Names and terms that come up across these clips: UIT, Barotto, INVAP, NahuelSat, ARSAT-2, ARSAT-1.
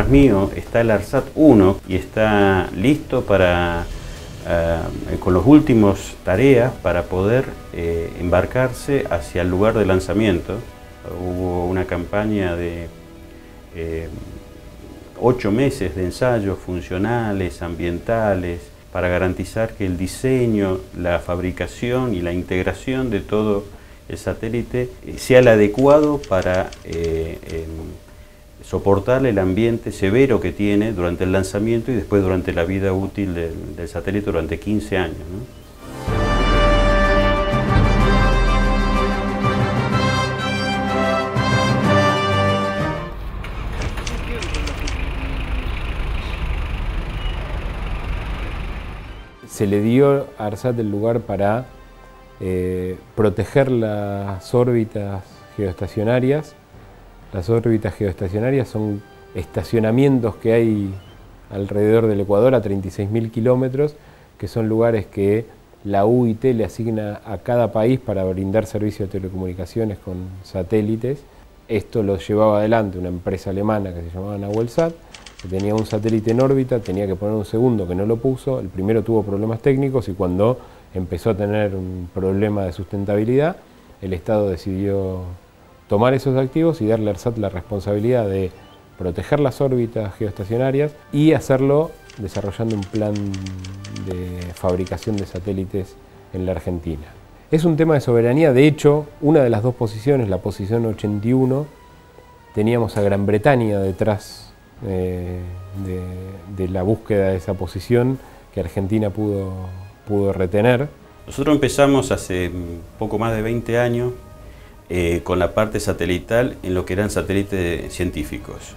atrás mío está el ARSAT-1 y está listo para, con los últimos tareas para poder embarcarse hacia el lugar de lanzamiento. Hubo una campaña de 8 meses de ensayos funcionales, ambientales, para garantizar que el diseño, la fabricación y la integración de todo el satélite sea el adecuado para soportar el ambiente severo que tiene durante el lanzamiento y después durante la vida útil del satélite durante 15 años, ¿no? Se le dio a ARSAT el lugar para proteger las órbitas geoestacionarias. Las órbitas geoestacionarias son estacionamientos que hay alrededor del Ecuador a 36.000 kilómetros, que son lugares que la UIT le asigna a cada país para brindar servicio de telecomunicaciones con satélites. Esto lo llevaba adelante una empresa alemana que se llamaba NahuelSat, que tenía un satélite en órbita, tenía que poner un segundo que no lo puso. El primero tuvo problemas técnicos y cuando empezó a tener un problema de sustentabilidad, el Estado decidió tomar esos activos y darle a ARSAT la responsabilidad de proteger las órbitas geoestacionarias y hacerlo desarrollando un plan de fabricación de satélites en la Argentina. Es un tema de soberanía. De hecho, una de las dos posiciones, la posición 81, teníamos a Gran Bretaña detrás de la búsqueda de esa posición que Argentina pudo retener. Nosotros empezamos hace poco más de 20 años con la parte satelital en lo que eran satélites científicos.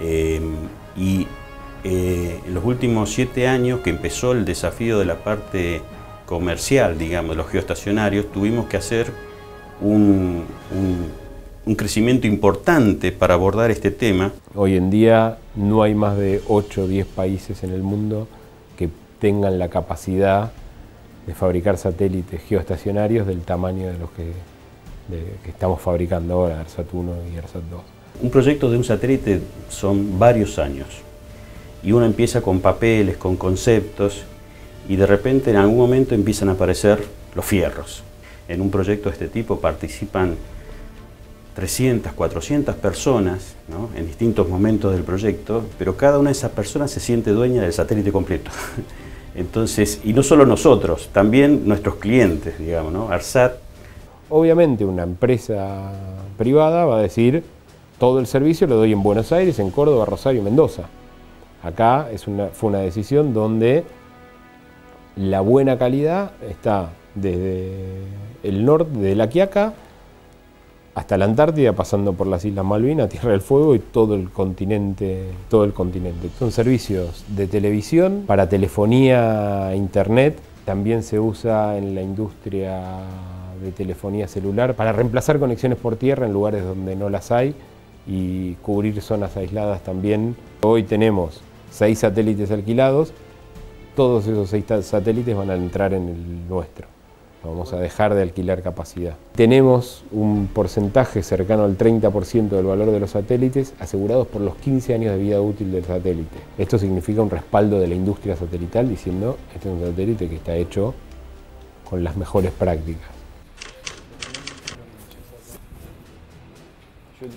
En los últimos 7 años que empezó el desafío de la parte comercial, digamos, de los geoestacionarios, tuvimos que hacer un crecimiento importante para abordar este tema. Hoy en día no hay más de 8 o 10 países en el mundo que tengan la capacidad de fabricar satélites geoestacionarios del tamaño de los que estamos fabricando ahora, ARSAT-1 y ARSAT-2. Un proyecto de un satélite son varios años y uno empieza con papeles, con conceptos y de repente en algún momento empiezan a aparecer los fierros. En un proyecto de este tipo participan 300, 400 personas, ¿no?, en distintos momentos del proyecto, pero cada una de esas personas se siente dueña del satélite completo. Entonces, y no solo nosotros, también nuestros clientes, digamos, ¿no? ARSAT. Obviamente una empresa privada va a decir, todo el servicio lo doy en Buenos Aires, en Córdoba, Rosario y Mendoza. Acá fue una decisión donde la buena calidad está desde el norte, de La Quiaca, hasta la Antártida, pasando por las Islas Malvinas, Tierra del Fuego y todo el continente. Son servicios de televisión, para telefonía, internet, también se usa en la industria de telefonía celular para reemplazar conexiones por tierra en lugares donde no las hay y cubrir zonas aisladas también. Hoy tenemos 6 satélites alquilados, todos esos 6 satélites van a entrar en el nuestro. Vamos a dejar de alquilar capacidad. Tenemos un porcentaje cercano al 30% del valor de los satélites asegurados por los 15 años de vida útil del satélite. Esto significa un respaldo de la industria satelital diciendo este es un satélite que está hecho con las mejores prácticas.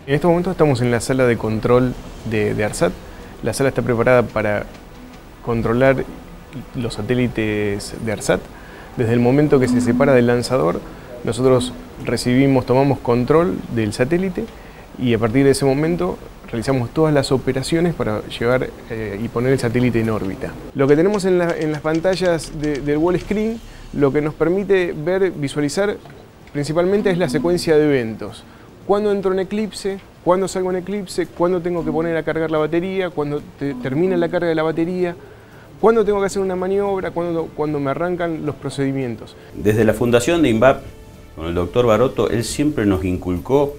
En este momento estamos en la sala de control de ARSAT. La sala está preparada para controlar los satélites de ARSAT. Desde el momento que se separa del lanzador, nosotros tomamos control del satélite y a partir de ese momento realizamos todas las operaciones para llevar y poner el satélite en órbita. Lo que tenemos en las pantallas del wall screen, lo que nos permite visualizar principalmente es la secuencia de eventos. ¿Cuándo entro en eclipse? ¿Cuándo salgo en eclipse? ¿Cuándo tengo que poner a cargar la batería? ¿Cuándo termina la carga de la batería? ¿Cuándo tengo que hacer una maniobra? ¿Cuándo me arrancan los procedimientos? Desde la fundación de INVAP, con el doctor Barotto, él siempre nos inculcó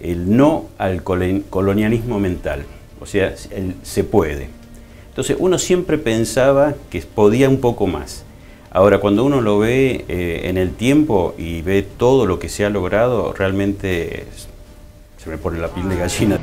el no al colonialismo mental. O sea, el se puede. Entonces uno siempre pensaba que podía un poco más. Ahora, cuando uno lo ve en el tiempo y ve todo lo que se ha logrado, realmente se me pone la piel de gallina.